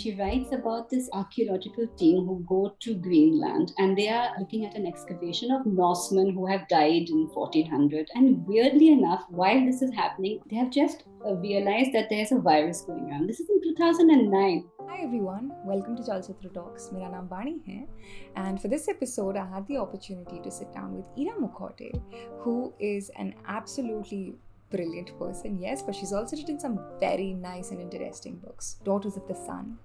She writes about this archaeological team who go to Greenland, and they are looking at an excavation of Norsemen who have died in 1400. And weirdly enough, while this is happening, they have just realized that there's a virus going around. This is in 2009. Hi everyone, welcome to Chalchitra Talks. Mera naam Bani hai, and for this episode, I had the opportunity to sit down with Ira Mukhoty, who is an absolutely brilliant person, yes, but she's also written some very nice and interesting books. Daughters of the Sun,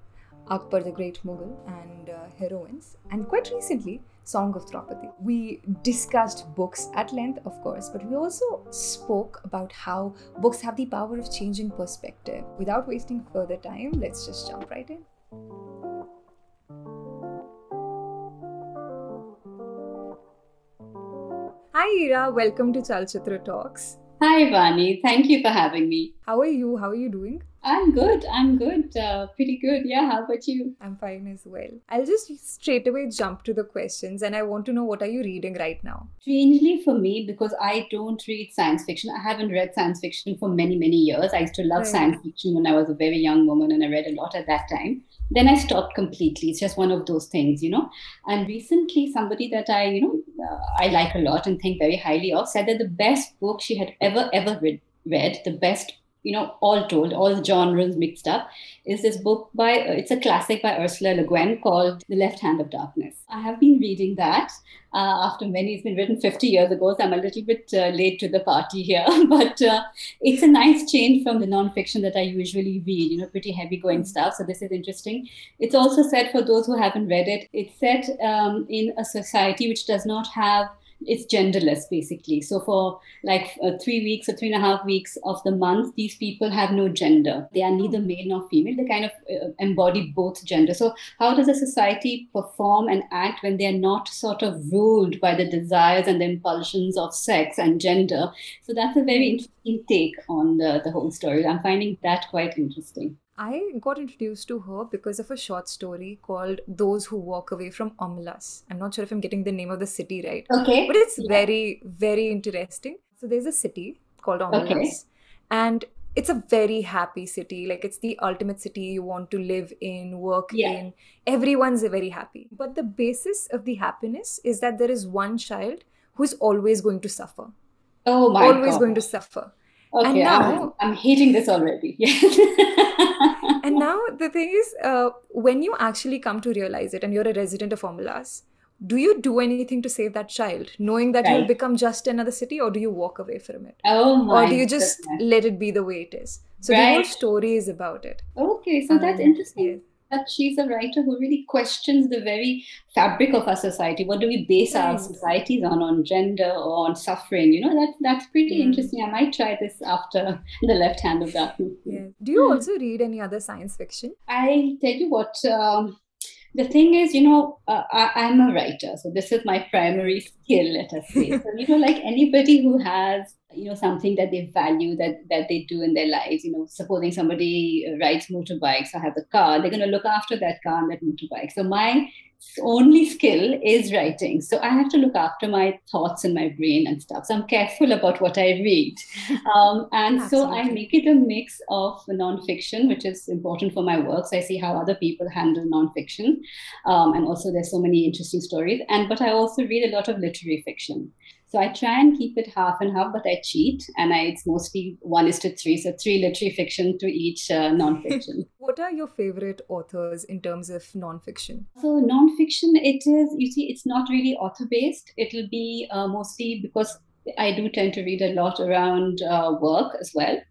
Akbar the Great Mughal, and Heroines, and quite recently, Song of Draupadi. We discussed books at length, of course, but we also spoke about how books have the power of changing perspective. Without wasting further time, let's just jump right in. Hi Ira, welcome to Chalchitra Talks. Hi Vani, thank you for having me. How are you? How are you doing? I'm good. Pretty good. Yeah, how about you? I'm fine as well. I'll just straight away jump to the questions, and I want to know, what are you reading right now? Strangely for me, because I don't read science fiction. I haven't read science fiction for many, many years. I used to love science fiction when I was a very young woman, and I read a lot at that time. Then I stopped completely. It's just one of those things, you know. And recently, somebody that I like a lot and think very highly of said that the best book she had ever read, the best, you know, all told, all genres mixed up, is this book by, it's a classic by Ursula Le Guin called The Left Hand of Darkness. I have been reading that after many, it's been written 50 years ago, so I'm a little bit late to the party here, but it's a nice change from the non-fiction that I usually read, you know, pretty heavy going stuff, so this is interesting. It's also set, for those who haven't read it, it's set in a society which does not have, it's genderless basically. So for like 3 weeks or 3.5 weeks of the month, these people have no gender. They are neither male nor female. They kind of embody both gender. So how does a society perform and act when they are not sort of ruled by the desires and the impulsions of sex and gender? So that's a very interesting take on the whole story. I'm finding that quite interesting. I got introduced to her because of a short story called Those Who Walk Away from Omelas. I'm not sure if I'm getting the name of the city right. Okay. But it's very, very interesting. So there's a city called Omelas. Okay. And it's a very happy city. Like, it's the ultimate city you want to live in, work in. Everyone's very happy. But the basis of the happiness is that there is one child who's always going to suffer. Oh my God. Always going to suffer. Okay, and now, I'm hating this already. And now the thing is, when you actually come to realize it and you're a resident of Omelas, do you do anything to save that child, knowing that you'll become just another city, or do you walk away from it? Oh my Or do you just let it be the way it is? So the whole story is about it. Okay, so that's interesting. Yeah. That she's a writer who really questions the very fabric of our society. What do we base our societies on gender or on suffering? You know, that's pretty interesting. I might try this after The Left Hand of Darkness. Yeah. Do you also read any other science fiction? I'll tell you what. The thing is, you know, I'm a writer, so this is my primary skill, let us say. So, you know, like anybody who has, you know, something that they value, that they do in their lives, you know, supposing somebody rides motorbikes or has a car, they're going to look after that car and that motorbike. So my only skill is writing. So I have to look after my thoughts in my brain and stuff. So I'm careful about what I read. And so I make it a mix of nonfiction, which is important for my work. So I see how other people handle nonfiction. And also there's so many interesting stories. But I also read a lot of literary fiction. So I try and keep it half and half, but I cheat. And it's mostly 1:3. So 3 literary fiction to each non-fiction. What are your favorite authors in terms of non-fiction? So non-fiction, it is, you see, it's not really author-based. It'll be mostly, because I do tend to read a lot around work as well.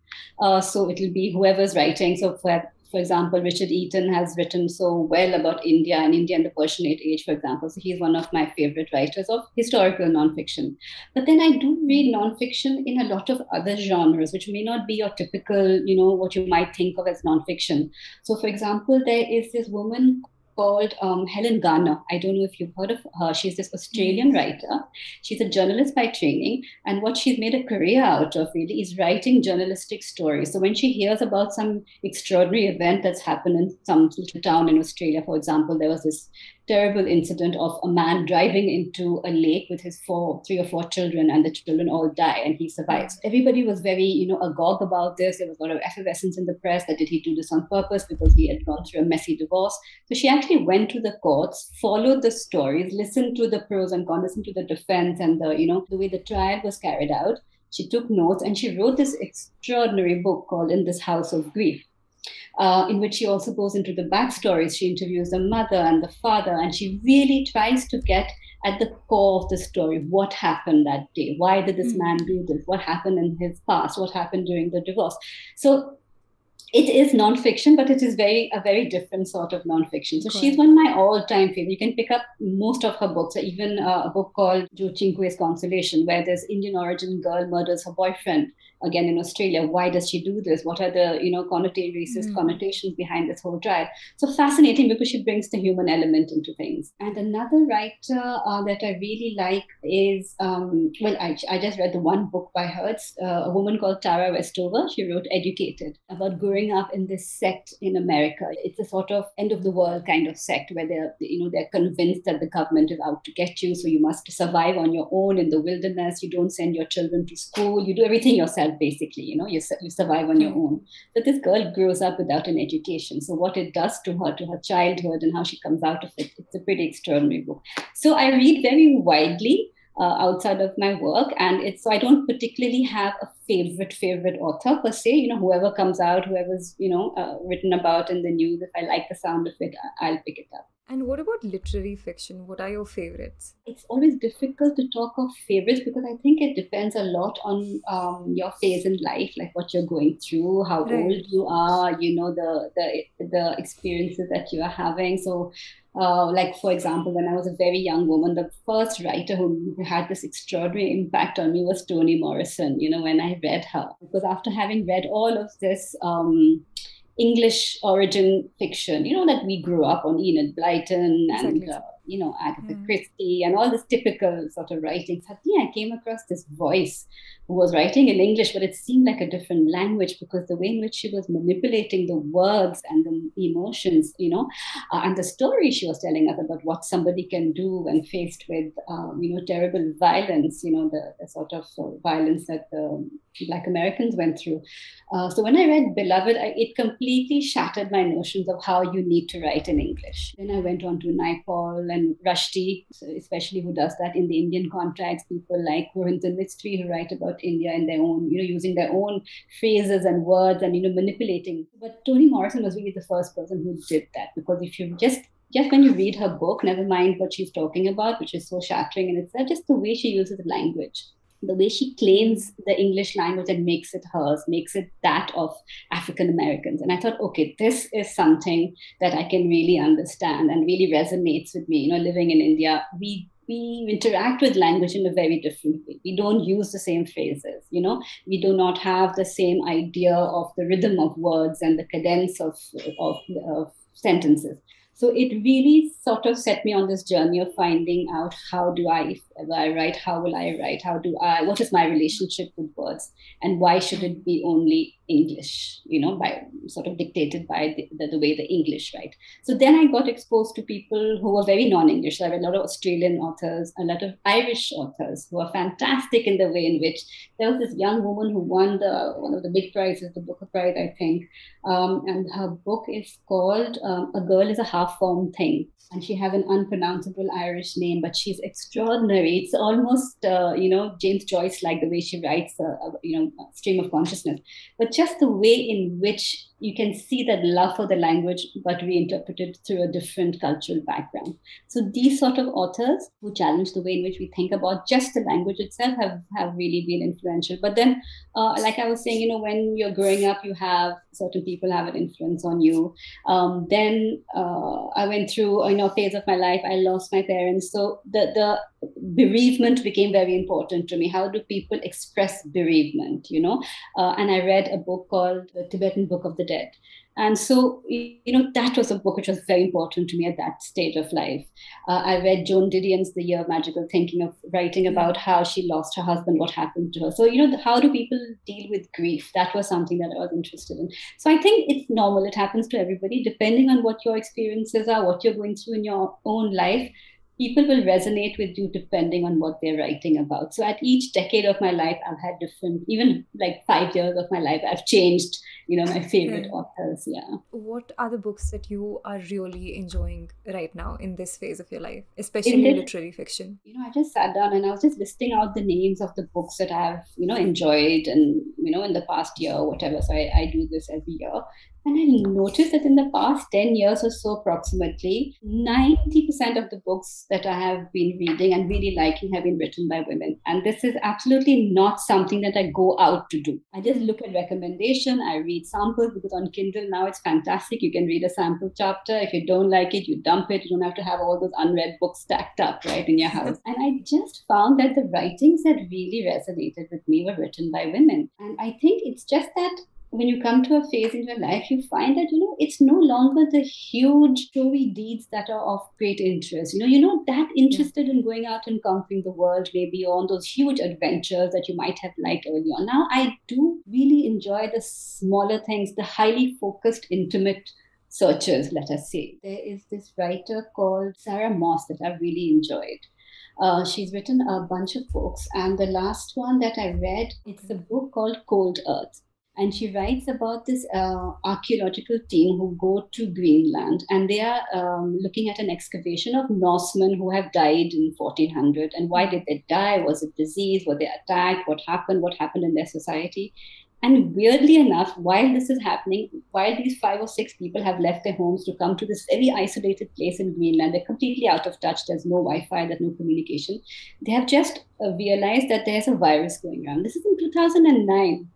So it'll be whoever's writing. So for example, Richard Eaton has written so well about India and the Persianate age, for example. So he's one of my favorite writers of historical nonfiction. But then I do read nonfiction in a lot of other genres, which may not be your typical, you know, what you might think of as nonfiction. So for example, there is this woman called Helen Garner. I don't know if you've heard of her. She's this Australian writer. She's a journalist by training. And what she's made a career out of really is writing journalistic stories. So when she hears about some extraordinary event that's happened in some little town in Australia, for example, there was this terrible incident of a man driving into a lake with his three or four children, and the children all die and he survives. Everybody was very, agog about this. There was a lot of effervescence in the press that did he do this on purpose because he had gone through a messy divorce. So she actually went to the courts, followed the stories, listened to the pros and cons, listened to the defense and the way the trial was carried out. She took notes and she wrote this extraordinary book called In This House of Grief, in which she also goes into the backstories. She interviews the mother and the father, and she really tries to get at the core of the story. What happened that day? Why did this man do this? What happened in his past? What happened during the divorce? So it is nonfiction, but it is a very different sort of nonfiction. So she's one of my all-time favorites. You can pick up most of her books, even a book called Joe Cinque's Consolation, where this Indian origin girl murders her boyfriend, again in Australia. Why does she do this? What are the racist connotations behind this whole trial? So fascinating because she brings the human element into things. And another writer that I really like is, I just read the one book by her. It's a woman called Tara Westover. She wrote Educated, about growing up in this sect in America. It's a sort of end of the world kind of sect where they're convinced that the government is out to get you. So you must survive on your own in the wilderness. You don't send your children to school. You do everything yourself. Basically, you survive on your own. But this girl grows up without an education. So what it does to her childhood and how she comes out of it, it's a pretty extraordinary book. So I read very widely outside of my work. And so I don't particularly have a favorite author per se. Whoever comes out, whoever's, written about in the news, if I like the sound of it, I'll pick it up. And what about literary fiction? What are your favorites? It's always difficult to talk of favorites because I think it depends a lot on your phase in life, like what you're going through, how old you are, the experiences that you are having. So like, for example, when I was a very young woman, the first writer who had this extraordinary impact on me was Toni Morrison, when I read her. Because after having read all of this English origin fiction, that we grew up on, Enid Blyton and, Agatha Christie and all this typical sort of writing. Suddenly I came across this voice who was writing in English, but it seemed like a different language because the way in which she was manipulating the words and the emotions, and the story she was telling us about what somebody can do when faced with, terrible violence, the sort of violence that the Black Americans went through. So when I read Beloved, it completely shattered my notions of how you need to write in English. Then I went on to Naipaul and Rushdie, especially, who does that in the Indian context. People like Heroines: Mystery, who write about India in their own, using their own phrases and words and, manipulating. But Toni Morrison was really the first person who did that, because if you just when you read her book, never mind what she's talking about, which is so shattering in itself, just the way she uses the language, the way she claims the English language and makes it hers, makes it that of African Americans. And I thought, okay, this is something that I can really understand and really resonates with me. Living in India, we interact with language in a very different way. We don't use the same phrases, we do not have the same idea of the rhythm of words and the cadence of sentences. So it really sort of set me on this journey of finding out what is my relationship with words, and why should it be only English, by sort of dictated by the way the English write. So then I got exposed to people who were very non-English. So I read a lot of Australian authors, a lot of Irish authors who are fantastic in the way in which there was this young woman who won one of the big prizes, the Booker Prize, I think. And her book is called A Girl is a Half-Formed Thing. And she has an unpronounceable Irish name, but she's extraordinary. It's almost, James Joyce, like the way she writes, a stream of consciousness. But just the way in which you can see that love for the language, but reinterpreted through a different cultural background. So these sort of authors who challenge the way in which we think about just the language itself have really been influential. But then, like I was saying, when you're growing up, you have certain people have an influence on you. Then I went through, a phase of my life, I lost my parents. So the bereavement became very important to me. How do people express bereavement, and I read a book called The Tibetan Book of the Dead, And so, that was a book which was very important to me at that stage of life. I read Joan Didion's The Year of Magical Thinking, of writing about how she lost her husband, what happened to her. So, how do people deal with grief? That was something that I was interested in. So I think it's normal. It happens to everybody, depending on what your experiences are, what you're going through in your own life. People will resonate with you depending on what they're writing about. So at each decade of my life, I've had different, even like 5 years of my life, I've changed, my favorite authors. Yeah. What are the books that you are really enjoying right now in this phase of your life, especially literary fiction? I just sat down and I was just listing out the names of the books that I've, enjoyed and, in the past year or whatever. So I do this every year. And I noticed that in the past 10 years or so approximately, 90% of the books that I have been reading and really liking have been written by women. And this is absolutely not something that I go out to do. I just look at recommendation, I read samples, because on Kindle now it's fantastic. You can read a sample chapter. If you don't like it, you dump it. You don't have to have all those unread books stacked up right in your house. And I just found that the writings that really resonated with me were written by women. And I think it's just that when you come to a phase in your life, you find that, it's no longer the huge, showy deeds that are of great interest. You're not that interested in going out and conquering the world, maybe on those huge adventures that you might have liked earlier on. Now, I do really enjoy the smaller things, the highly focused, intimate searches, let us say. There is this writer called Sarah Moss that I've really enjoyed. She's written a bunch of books. And the last one that I read, it's a book called Cold Earth. And she writes about this archaeological team who go to Greenland, and they are looking at an excavation of Norsemen who have died in 1400. And why did they die? Was it disease? Were they attacked? What happened in their society? And weirdly enough, while this is happening, while these 5 or 6 people have left their homes to come to this very isolated place in Greenland, they're completely out of touch. There's no Wi-Fi, there's no communication. They have just realized that there's a virus going around. This is in 2009.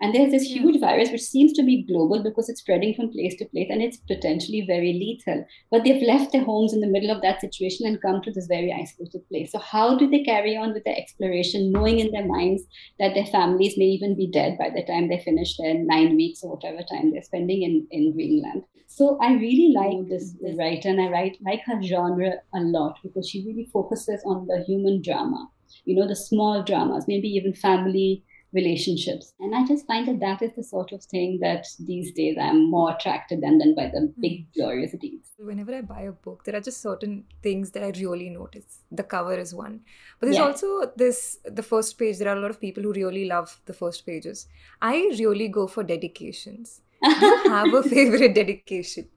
And there's this huge virus which seems to be global because it's spreading from place to place and it's potentially very lethal. But they've left their homes in the middle of that situation and come to this very isolated place. So how do they carry on with their exploration, knowing in their minds that their families may even be dead by the time they finish their 9 weeks or whatever time they're spending in Greenland? So I really like this writer, and I like her genre a lot because she really focuses on the human drama, the small dramas, maybe even family relationships. And I just find that is the sort of thing that these days I'm more attracted than by the big glorious deeds. Whenever I buy a book, there are just certain things that I really notice. The cover is one. But there's also the first page. There are a lot of people who really love the first pages. I really go for dedications. Do you have a favorite dedication?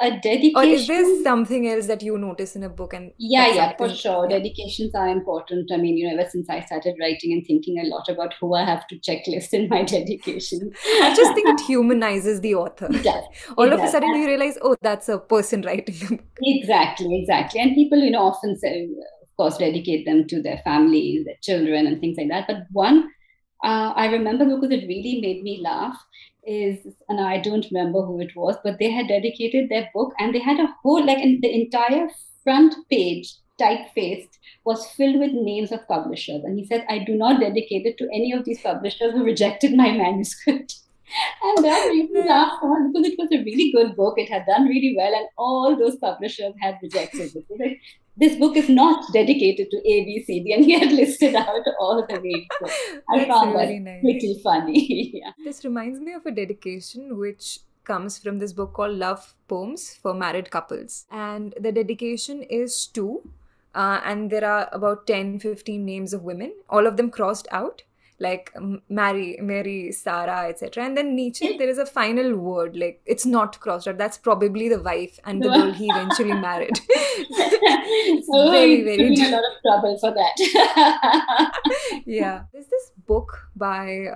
A dedication, or is there something else that you notice in a book? And for sure, dedications are important. I mean, ever since I started writing and thinking a lot about who I have to checklist in my dedication, I just think it humanizes the author. All of a sudden you realize, oh, that's a person writing the book. Exactly. And people, often say, of course, dedicate them to their families, their children, and things like that. But one I remember, because it really made me laugh, and I don't remember who it was, but they had dedicated their book, and they had a whole, the entire front page typefaced was filled with names of publishers. And he said, I do not dedicate it to any of these publishers who rejected my manuscript. And that made me laugh because it was a really good book. It had done really well, and all those publishers had rejected it. Like, this book is not dedicated to A, B, C, D, and he had listed out all the names. So I found really that pretty funny. This reminds me of a dedication which comes from this book called Love Poems for Married Couples. And the dedication is to, and there are about 10-15 names of women, all of them crossed out. Like Mary, Sarah, etc. And then Nietzsche, there is a final word, like it's not crossed out. That's probably the wife and the girl he eventually married. Very a lot of trouble for that. There's this book by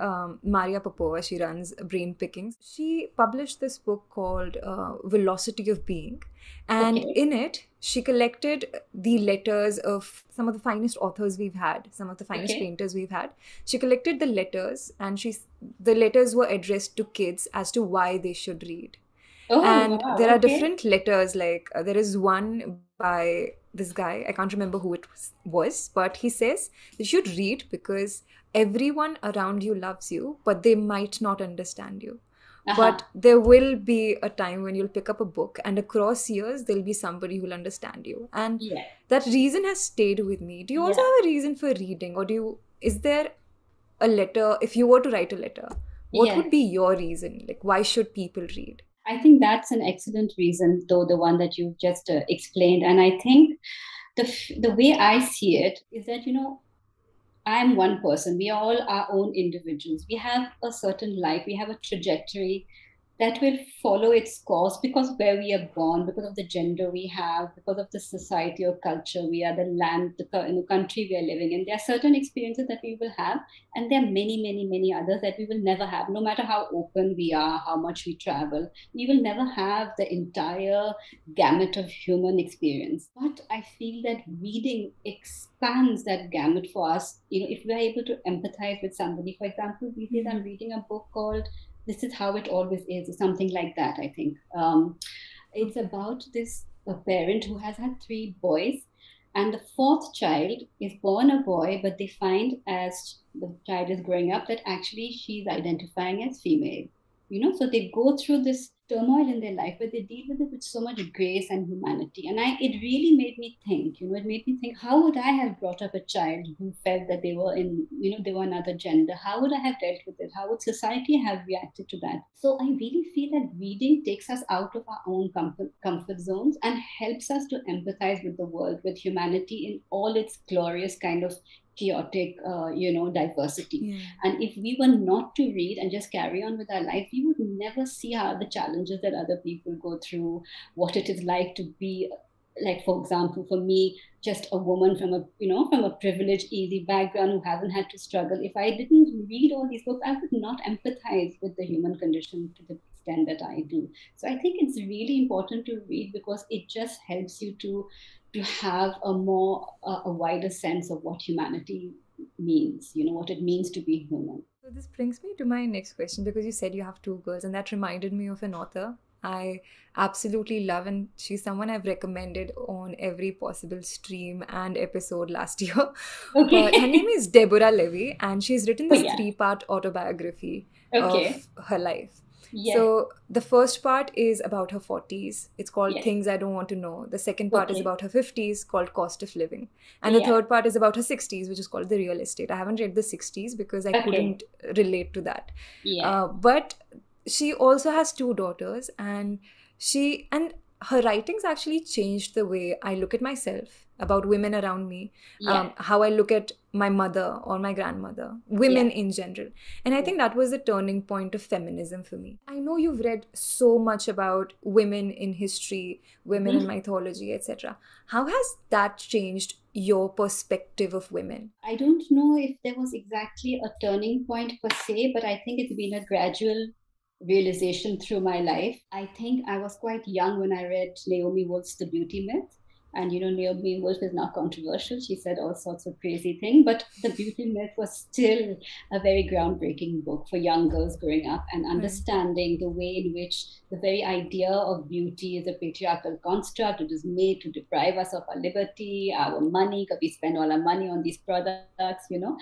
Maria Popova. She runs Brain Pickings. She published this book called Velocity of Being. And in it, she collected the letters of some of the finest authors we've had, some of the finest painters we've had. She collected the letters, and the letters were addressed to kids as to why they should read. There are different letters, like there is one by this guy, I can't remember who it was, but he says you should read because everyone around you loves you, but they might not understand you. But there will be a time when you'll pick up a book, and across years, there'll be somebody who'll understand you. And that reason has stayed with me. Do you also have a reason for reading? Or do you, is there a letter, if you were to write a letter, what would be your reason? Like, why should people read? I think that's an excellent reason, though, the one that you just explained. And I think the way I see it is that, you know, I'm one person. We are all our own individuals. We have a certain life. We have a trajectory that will follow its course because of where we are born, because of the gender we have, because of the society or culture we are, the land, the country we are living in. There are certain experiences that we will have, and there are many, many, many others that we will never have. No matter how open we are, how much we travel, we will never have the entire gamut of human experience. But I feel that reading expands that gamut for us. You know, if we are able to empathize with somebody, for example, we did, I'm reading a book called This Is How It Always Is, or something like that, I think. It's about this parent who has had 3 boys, and the 4th child is born a boy, but they find as the child is growing up that actually she's identifying as female. You know, so they go through this turmoil in their life, but they deal with it with so much grace and humanity. And it really made me think, you know, it made me think, how would I have brought up a child who felt that they were in, you know, they were another gender? How would I have dealt with it? How would society have reacted to that? So I really feel that reading takes us out of our own comfort zones and helps us to empathize with the world, with humanity in all its glorious kind of chaotic, you know, diversity. And if we were not to read and just carry on with our life, we would never see how the challenges that other people go through, what it is like to be, like, for example, for me, just a woman from a, you know, from a privileged, easy background who hasn't had to struggle. If I didn't read all these books, I would not empathize with the human condition to the extent that I do. So I think it's really important to read because it just helps you to have a more, a wider sense of what humanity means, you know, what it means to be human. So this brings me to my next question, because you said you have 2 girls, and that reminded me of an author I absolutely love, and she's someone I've recommended on every possible stream and episode last year. Okay. Her name is Deborah Levy, and she's written this 3-part autobiography of her life. So the first part is about her 40s. It's called Things I Don't Want to Know. The second part is about her 50s, called Cost of Living. And the third part is about her 60s, which is called The Real Estate. I haven't read the 60s because I couldn't relate to that. But she also has 2 daughters, and her writings actually changed the way I look at myself, about women around me, how I look at my mother or my grandmother, women in general. And I think that was the turning point of feminism for me. I know you've read so much about women in history, women in mythology, etc. How has that changed your perspective of women? I don't know if there was exactly a turning point per se, but I think it's been a gradual realization through my life. I think I was quite young when I read Naomi Wolf's The Beauty Myth. And, you know, Naomi Wolf is now controversial. She said all sorts of crazy things, but The Beauty Myth was still a very groundbreaking book for young girls growing up and understanding the way in which the very idea of beauty is a patriarchal construct. It is made to deprive us of our liberty, our money, because we spend all our money on these products, you know.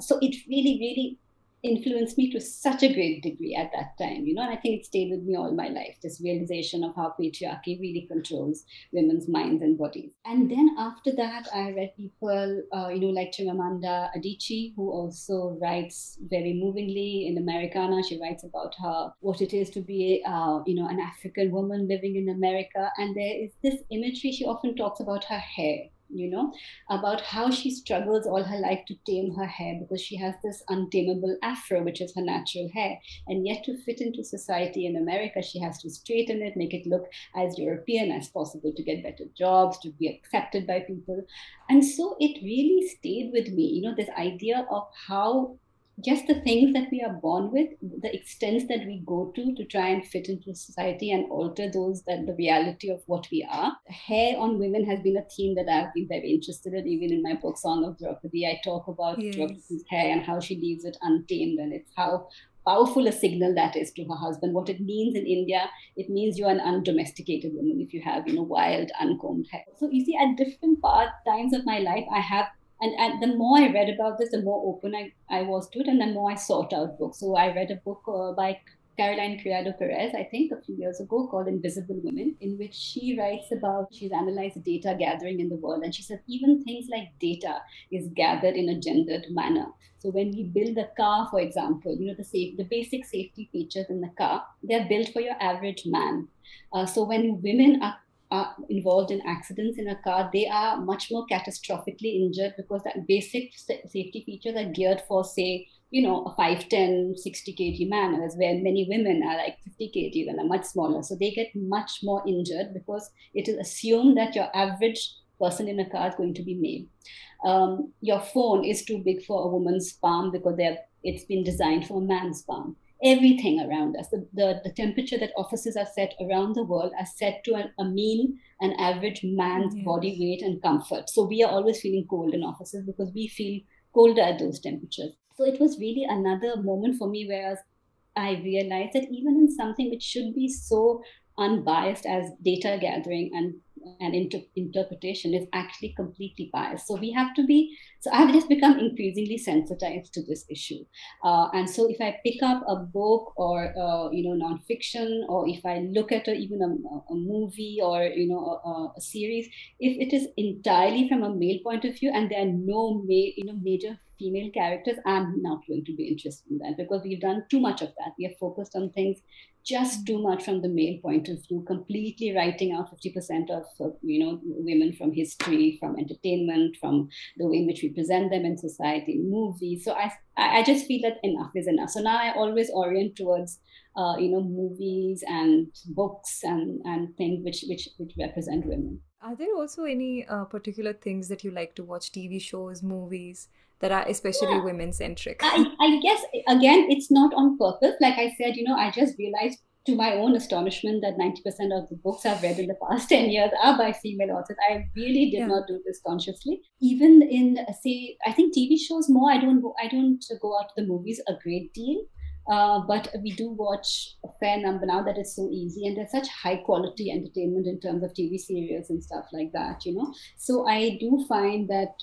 So it really, really influenced me to such a great degree at that time, you know, and I think it stayed with me all my life, this realization of how patriarchy really controls women's minds and bodies. And then after that, I read people, you know, like Chimamanda Adichie, who also writes very movingly in Americana. She writes about her, what it is to be, you know, an African woman living in America. And there is this imagery, she often talks about her hair, you know, about how she struggles all her life to tame her hair because she has this untamable afro, which is her natural hair. And yet to fit into society in America, she has to straighten it, make it look as European as possible to get better jobs, to be accepted by people. And so it really stayed with me, you know, this idea of how just the things that we are born with, the extents that we go to try and fit into society and alter those, that the reality of what we are. Hair on women has been a theme that I've been very interested in. Even in my book, Song of Draupadi, I talk about Draupadi's hair and how she leaves it untamed, and it's how powerful a signal that is to her husband. What it means in India, it means you're an undomesticated woman if you have, you know, wild, uncombed hair. So you see, at different times of my life, I have. And the more I read about this, the more open I was to it, and the more I sought out books. So I read a book by Caroline Criado Perez, I think, a few years ago, called Invisible Women, in which she writes about, she's analyzed data gathering in the world. And she says, even things like data is gathered in a gendered manner. So when we build a car, for example, you know, the basic safety features in the car, they're built for your average man. So when women are involved in accidents in a car, they are much more catastrophically injured because that basic safety features are geared for, say, you know, a 5'10", 60 kg man, whereas where many women are like 50 kg and are much smaller. So they get much more injured because it is assumed that your average person in a car is going to be male. Your phone is too big for a woman's palm because it's been designed for a man's palm. Everything around us, the temperature that offices are set around the world are set to a mean and average man's body weight and comfort. So we are always feeling cold in offices because we feel colder at those temperatures. So it was really another moment for me where I realized that even in something which should be so unbiased as data gathering and interpretation is actually completely biased. So we have to be, so I've just become increasingly sensitized to this issue. And so if I pick up a book or, you know, nonfiction, or if I look at even a movie or, you know, a series, if it is entirely from a male point of view and there are no major female characters, I'm not going to be interested in that because we've done too much of that. We have focused on things just too much from the male point of view, completely writing out 50% of, you know, women from history, from entertainment, from the way in which we present them in society, movies. So I just feel that enough is enough. So now I always orient towards, you know, movies and books and things which represent women. Are there also any particular things that you like to watch, TV shows, movies, that are especially women-centric? I guess, again, it's not on purpose. Like I said, you know, I just realized to my own astonishment that 90% of the books I've read in the past 10 years are by female authors. I really did not do this consciously. Even in, say, I think TV shows more, I don't go out to the movies a great deal. But we do watch a fair number now that it's so easy, and there's such high quality entertainment in terms of TV series and stuff like that, you know. So I do find that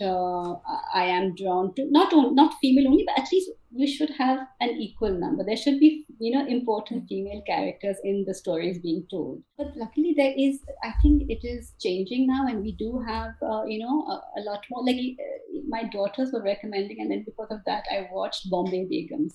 I am drawn to not female only, but at least you should have an equal number. There should be, you know, important female characters in the stories being told. But luckily there is, I think it is changing now, and we do have, you know, a lot more. Like my daughters were recommending, and then because of that, I watched Bombay Begums.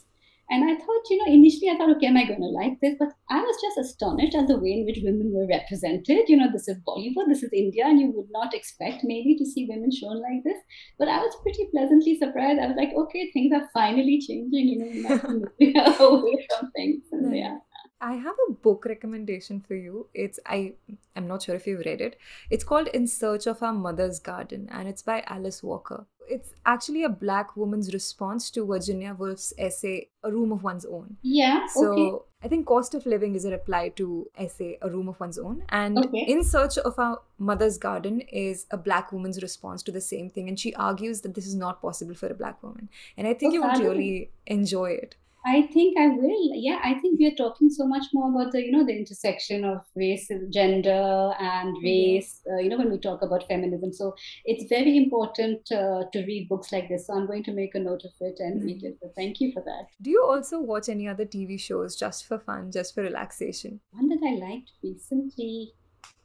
And I thought, you know, initially I thought, okay, am I going to like this? But I was just astonished at the way in which women were represented. You know, this is Bollywood, this is India, and you would not expect maybe to see women shown like this. But I was pretty pleasantly surprised. I was like, okay, things are finally changing. You know, we have to move away from things. And yeah. I have a book recommendation for you. I'm not sure if you've read it. It's called In Search of Our Mother's Garden, and it's by Alice Walker. It's actually a Black woman's response to Virginia Woolf's essay, A Room of One's Own. Yeah, so okay. I think Cost of Living is a reply to essay, A Room of One's Own. And In Search of Our Mother's Garden is a Black woman's response to the same thing. And she argues that this is not possible for a Black woman. And I think you would really enjoy it. I think I will. Yeah, I think we are talking so much more about the, you know, the intersection of race, gender and race, you know, when we talk about feminism. So it's very important to read books like this. So I'm going to make a note of it and read it. So thank you for that. Do you also watch any other TV shows just for fun, just for relaxation? One that I liked recently,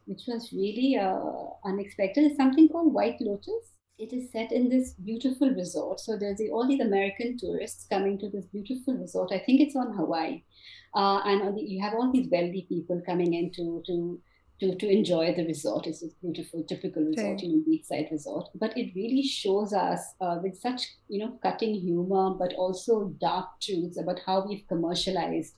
which was really unexpected, is something called White Lotus. It is set in this beautiful resort. So there's all these American tourists coming to this beautiful resort. I think it's on Hawaii. And you have all these wealthy people coming in to enjoy the resort. It's this beautiful, typical resort, you know, beachside resort. But it really shows us with such, you know, cutting humor, but also dark truths about how we've commercialized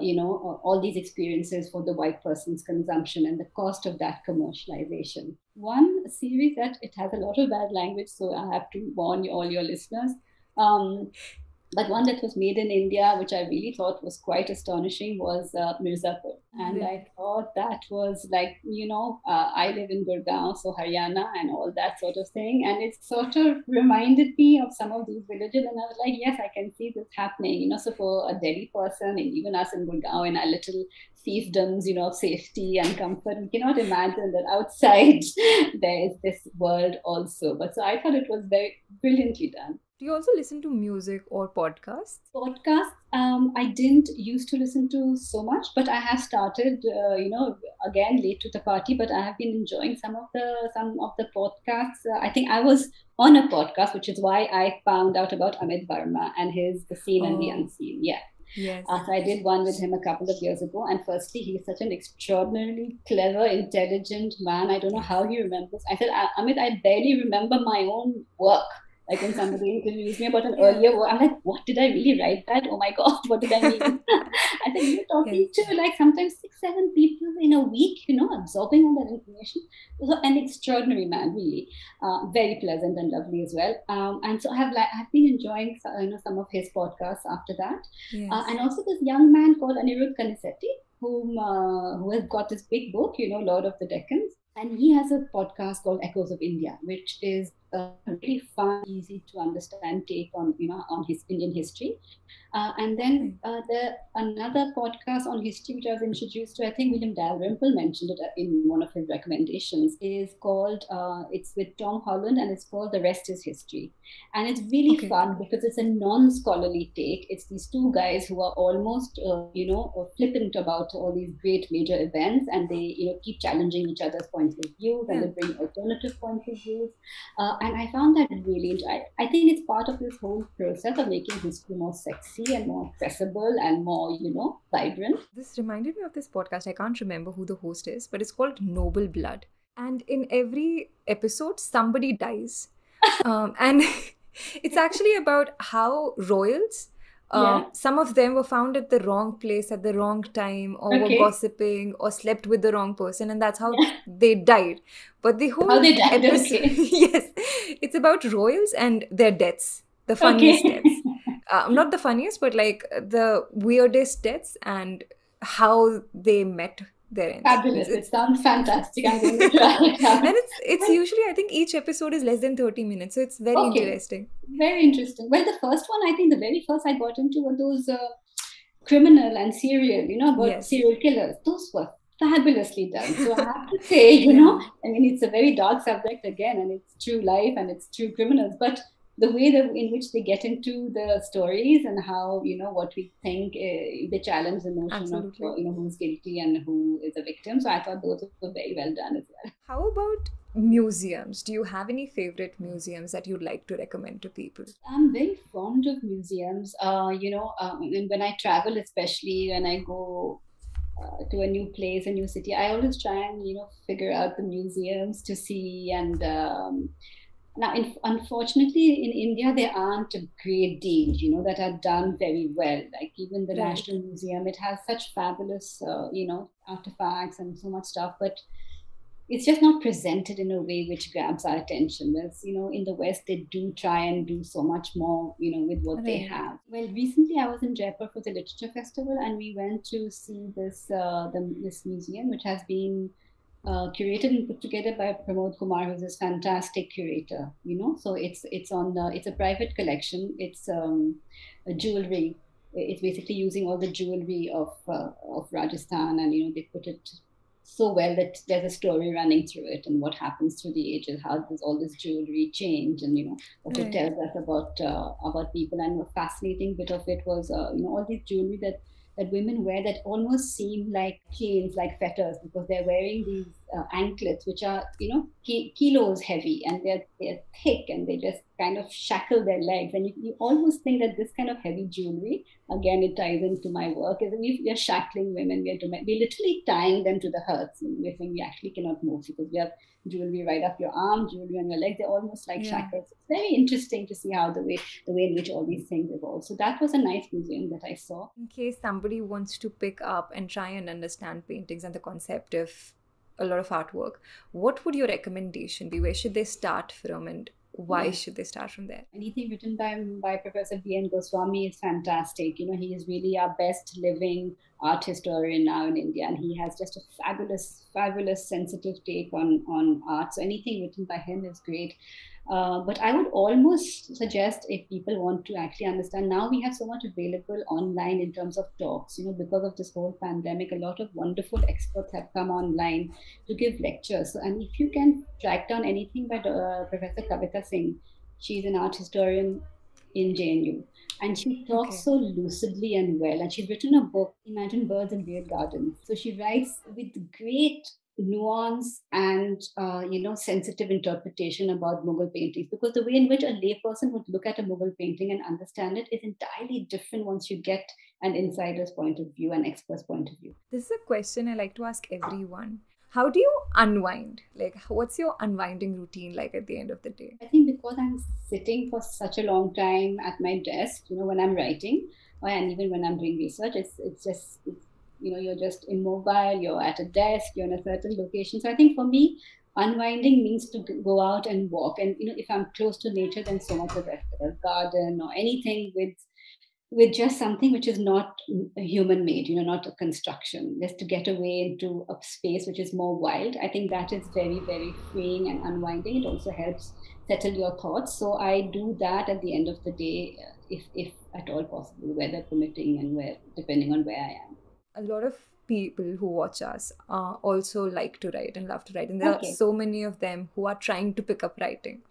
you know, all these experiences for the white person's consumption and the cost of that commercialization. One series that it has a lot of bad language, so I have to warn all your listeners. But one that was made in India, which I really thought was quite astonishing, was Mirzapur. And I thought that was like, you know, I live in Gurgaon, so Haryana and all that sort of thing. And it sort of reminded me of some of these villages. And I was like, yes, I can see this happening. You know, so for a Delhi person, and even us in Gurgaon in our little fiefdoms, you know, of safety and comfort, we cannot imagine that outside there is this world also. But so I thought it was very brilliantly done. Do you also listen to music or podcasts? Podcasts, I didn't used to listen to so much, but I have started, again, late to the party, but I have been enjoying some of the podcasts. I think I was on a podcast, which is why I found out about Amit Varma and his The Seen and the Unseen. Yeah. Yes. So I did one with him a couple of years ago, and firstly, he's such an extraordinarily clever, intelligent man. I don't know how he remembers. I said, Amit, I barely remember my own work. Like when somebody interviews me about an earlier work, I'm like, what did I really write that? Oh my God, what did I mean? I said, you're talking to like sometimes 6-7 people in a week, absorbing all that information. So an extraordinary man, really. Very pleasant and lovely as well. And so I've been enjoying some of his podcasts after that. Yes. And also this young man called Anirudh Kanisetti, who has got this big book, Lord of the Deccans. And he has a podcast called Echoes of India, which is a really fun, easy to understand take on, on his Indian history. And then another podcast on history, which I was introduced to, I think William Dalrymple mentioned it in one of his recommendations, is called, it's with Tom Holland, and it's called The Rest is History. And it's really fun because it's a non-scholarly take. It's these two guys who are almost, flippant about all these great major events, and they, keep challenging each other's points of view, and they bring alternative points of views. And I found that really, I think it's part of this whole process of making history more sexy and more accessible and more, vibrant. This reminded me of this podcast. I can't remember who the host is, but it's called Noble Blood. And in every episode, somebody dies. And it's actually about how royals, some of them were found at the wrong place at the wrong time, or were gossiping, or slept with the wrong person, and that's how they died. But the whole episode, yes, it's about royals and their deaths, the funniest deaths. Not the funniest, but like the weirdest deaths and how they met their ends. Fabulous. It sounds fantastic. I'm going to try it out. And it's usually, I think each episode is less than 30 minutes. So it's very interesting. Very interesting. Well, the first one, I think the very first I got into were those criminal and serial, about serial killers. Those were fabulously done. So I have to say, I mean, it's a very dark subject again, and it's true life and it's true criminals. But the way in which they get into the stories and how, what we think, they challenge the notion of, who's guilty and who is a victim. So I thought those were very well done as well. How about museums? Do you have any favorite museums that you'd like to recommend to people? I'm very fond of museums. And when I travel, especially when I go to a new place, a new city, I always try and, figure out the museums to see and... Now, unfortunately, in India, there aren't a great deal, that are done very well. Like even the National Museum, it has such fabulous, artifacts and so much stuff, but it's just not presented in a way which grabs our attention. Whereas, in the West, they do try and do so much more, with what they have. Well, recently I was in Jaipur for the Literature Festival, and we went to see this museum, which has been curated and put together by Pramod Kumar, who's this fantastic curator, So it's a private collection. It's a jewelry. It's basically using all the jewelry of Rajasthan, and they put it so well that there's a story running through it and what happens through the ages. How does all this jewelry change, and what it tells us about people. And a fascinating bit of it was all this jewelry that women wear that almost seem like canes, like fetters, because they're wearing these anklets, which are, kilos heavy, and they're thick, and they just kind of shackle their legs. And you almost think that this kind of heavy jewelry, again, it ties into my work, is we are shackling women, we're literally tying them to the hearths. We're saying we actually cannot move because we have jewelry right up your arm, jewelry on your leg. They're almost like shackles. It's very interesting to see how the way in which all these things evolve. So that was a nice museum that I saw. In case somebody wants to pick up and try and understand paintings and the concept of a lot of artwork, what would your recommendation be? Where should they start from, and why should they start from there? Anything written by Professor B.N. Goswami is fantastic. He is really our best living art historian now in India, and he has just a fabulous, fabulous sensitive take on art. So anything written by him is great. But I would almost suggest, if people want to actually understand, now we have so much available online in terms of talks, because of this whole pandemic, a lot of wonderful experts have come online to give lectures. So, and if you can track down anything by Professor Kavita Singh, she's an art historian in JNU. And she talks so lucidly and well. And she's written a book, Imagine Birds and Weird Gardens. So she writes with great nuance and, sensitive interpretation about Mughal paintings, because the way in which a layperson would look at a Mughal painting and understand it is entirely different once you get an insider's point of view, an expert's point of view. This is a question I like to ask everyone. How do you unwind? Like, what's your unwinding routine like at the end of the day? I think because I'm sitting for such a long time at my desk, when I'm writing, and even when I'm doing research, it's just you're just immobile, you're at a desk, you're in a certain location. So I think for me, unwinding means to go out and walk. And, if I'm close to nature, then so much the better. Garden or anything with just something which is not human-made, not a construction, just to get away into a space which is more wild. I think that is very, very freeing and unwinding. It also helps settle your thoughts. So I do that at the end of the day, if at all possible, weather permitting and depending on where I am. A lot of people who watch us also like to write and love to write, and there are so many of them who are trying to pick up writing.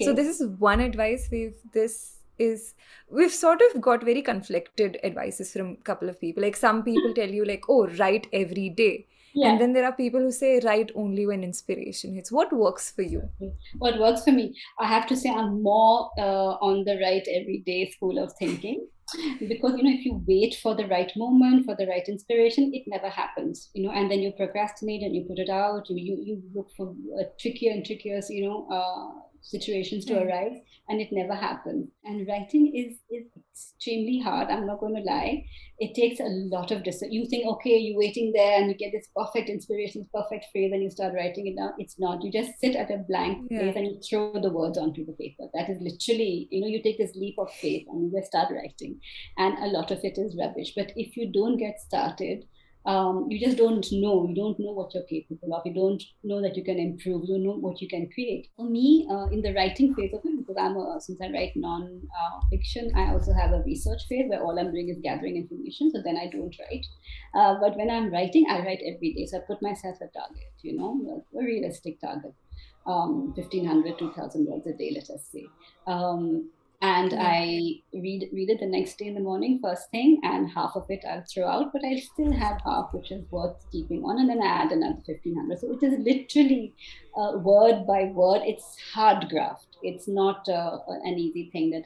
So this is one advice we've sort of got very conflicted advices from a couple of people. Like, some people tell you like, oh, write every day. Yeah. And then there are people who say write only when inspiration hits. What works for you? What works for me? I have to say I'm more on the write every day school of thinking. Because, if you wait for the right moment, for the right inspiration, it never happens, and then you procrastinate and you put it out, you look for trickier and trickier, situations to arise, and it never happens. And writing is extremely hard, I'm not going to lie. It takes a lot of discipline. You think, you're waiting there and you get this perfect inspiration, perfect phrase, and you start writing it down. It's not. You just sit at a blank place and you throw the words onto the paper. That is literally, you take this leap of faith and you just start writing. And a lot of it is rubbish. But if you don't get started, you just don't know. You don't know what you're capable of. You don't know that you can improve. You don't know what you can create. For me, in the writing phase of it, because since I write non-fiction, I also have a research phase where all I'm doing is gathering information. So then I don't write. But when I'm writing, I write every day. So I put myself a target, a realistic target, 1,500, 2,000 words a day, let us say. And I read it the next day in the morning, first thing, and half of it I'll throw out, but I still have half, which is worth keeping on, and then I add another 1,500. So it is literally word by word. It's hard graft. It's not an easy thing that,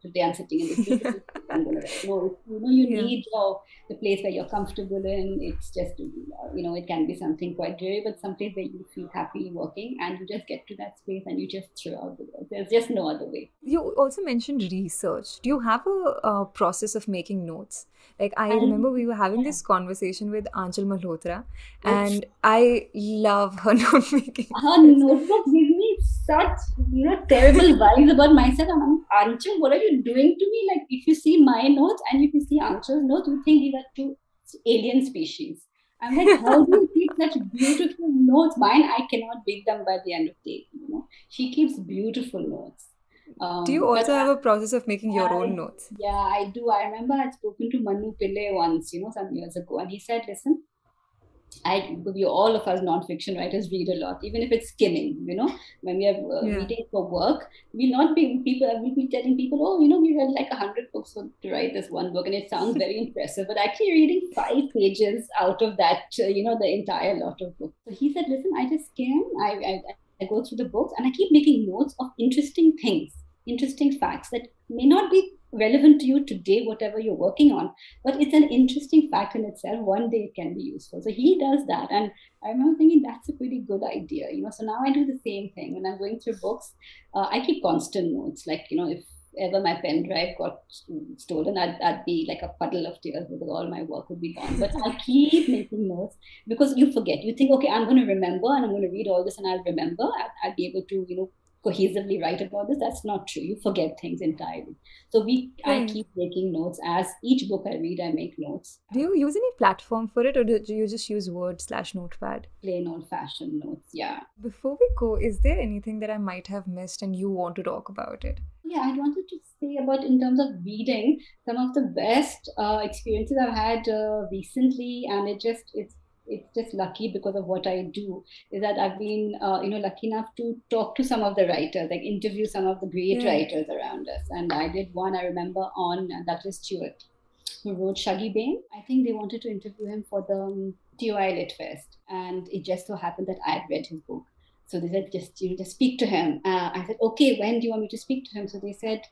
today I'm sitting in this room, I'm going to write. No, you need the place where you're comfortable in. It's just, it can be something quite dreary, but some place where you feel happy working, and you just get to that space and you just throw out the words. There's just no other way. You also mentioned research. Do you have a process of making notes? Like, I remember we were having this conversation with Anjal Malhotra, and I love her note making. Her notebook gives me such terrible vibes about myself. I'm Anjal, what are you doing to me? Like, if you see my notes and if you see Anjal's notes, you think these are two alien species. I'm like, how do you keep such beautiful notes? Mine, I cannot read them by the end of the day. She keeps beautiful notes. Do you also have a process of making your own notes? Yeah, I do. I remember I'd spoken to Manu Pillai once, some years ago, and he said, listen, all of us non-fiction writers read a lot, even if it's skimming, when we have meetings for work, we'll be telling people, we read like 100 books to write this one book, and it sounds very impressive, but actually reading 5 pages out of that, the entire lot of books. So he said, listen, I just skim, I go through the books and I keep making notes of interesting things, interesting facts that may not be relevant to you today, whatever you're working on, but it's an interesting fact in itself. One day it can be useful. So he does that. And I remember thinking that's a pretty good idea, so now I do the same thing. When I'm going through books, I keep constant notes. Like, if ever my pen drive got stolen, I'd be like a puddle of tears because all my work would be gone. But I keep making notes because you forget. You think, I'm going to remember and I'm going to read all this and I'll remember. I'll be able to, cohesively write about this. That's not true. You forget things entirely. So I keep making notes. As each book I read, I make notes. Do you use any platform for it, or do you just use Word/Notepad? Plain old-fashioned notes, yeah. Before we go, is there anything that I might have missed and you want to talk about it? Yeah, I wanted to say about, in terms of reading, some of the best experiences I've had recently, and it's it's just lucky because of what I do, is that I've been, lucky enough to talk to some of the writers, like interview some of the great writers around us. And I did one, I remember, and that was Stewart, who wrote Shuggie Bain. I think they wanted to interview him for the TOI Lit Fest. And it just so happened that I had read his book. So they said, just speak to him. I said, okay, when do you want me to speak to him? So they said,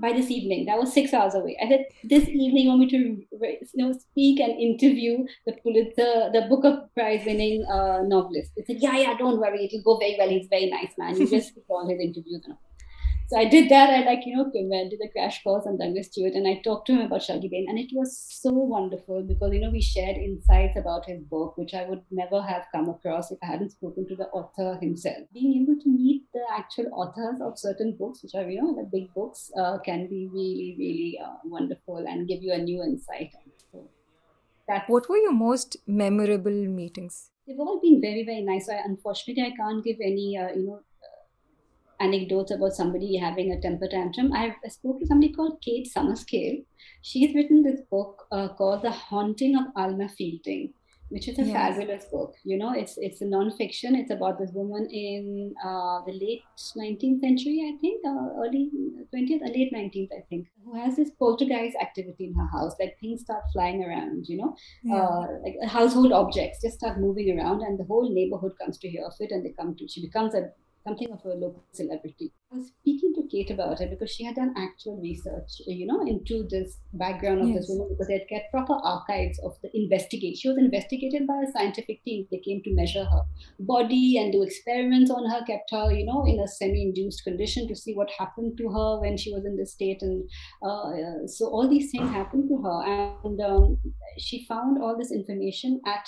by this evening. That was 6 hours away. I said, this evening you want me to speak and interview the Pulitzer, the Booker Prize winning novelist. They said, yeah, don't worry. It'll go very well. He's a very nice man. You just read all his interviews. So I did that. I did a crash course on Douglas Stewart, and I talked to him about Shuggie Bain, and it was so wonderful because, we shared insights about his book, which I would never have come across if I hadn't spoken to the author himself. Being able to meet the actual authors of certain books, which are, the big books, can be really, really wonderful and give you a new insight. So what were your most memorable meetings? They've all been very, very nice. So unfortunately, I can't give any, anecdotes about somebody having a temper tantrum. I spoke to somebody called Kate Summerscale. She's written this book called The Haunting of Alma Fielding, which is a fabulous book. It's a non-fiction. It's about this woman in the late 19th century, I think, early 20th or late 19th, I think, who has this poltergeist activity in her house. Like things start flying around, like household objects just start moving around, and the whole neighborhood comes to hear of it, and she becomes something of a local celebrity. I was speaking to Kate about it because she had done actual research, into this background of this woman, because they had kept proper archives of the investigation. She was investigated by a scientific team. They came to measure her body and do experiments on her, kept her, in a semi-induced condition to see what happened to her when she was in this state. And so all these things happened to her. And she found all this information at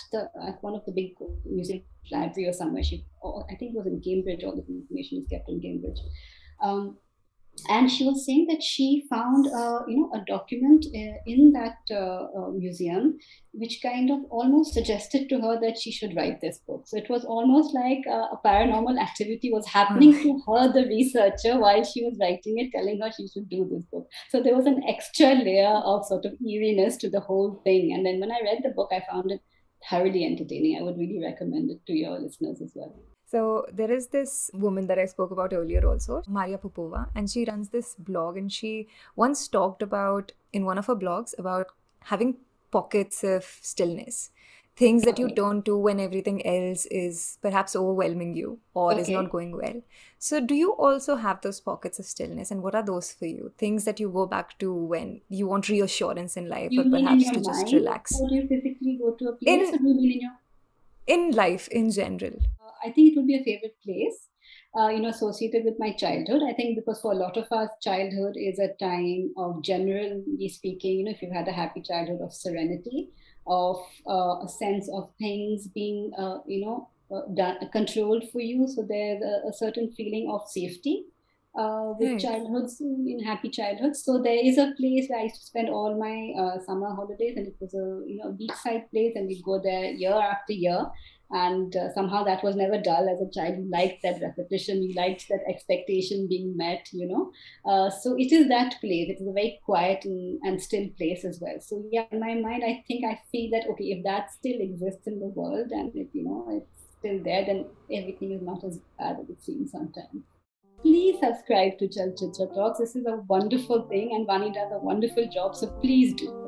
one of the big museum library or somewhere. I think it was in Cambridge. All the information is kept in Cambridge. And she was saying that she found a document in that museum, which kind of almost suggested to her that she should write this book. So it was almost like a paranormal activity was happening to her, the researcher, while she was writing it, telling her she should do this book. So there was an extra layer of sort of eeriness to the whole thing. And then when I read the book, I found it thoroughly entertaining. I would really recommend it to your listeners as well. So there is this woman that I spoke about earlier also, Maria Popova, and she runs this blog, and she once talked about, in one of her blogs, about having pockets of stillness, things that you turn to when everything else is perhaps overwhelming you or is not going well. So do you also have those pockets of stillness, and what are those for you? Things that you go back to when you want reassurance in life, but perhaps to just relax. Or do you physically go to a place, or do you mean in life in general? I think it would be a favorite place, associated with my childhood. I think because for a lot of us, childhood is a time of, generally speaking, if you've had a happy childhood, of serenity, of a sense of things being, controlled for you. So there's a certain feeling of safety with childhoods, in happy childhoods. So there is a place where I used to spend all my summer holidays, and it was a beachside place, and we'd go there year after year. And somehow that was never dull. As a child, you liked that repetition, you liked that expectation being met, so it is that place. It is a very quiet and still place as well. So yeah, in my mind, I think I feel that, okay, if that still exists in the world, and if, it's still there, then everything is not as bad as it seems sometimes. Please subscribe to Chalchitra Talks. This is a wonderful thing, and Vani does a wonderful job, so please do.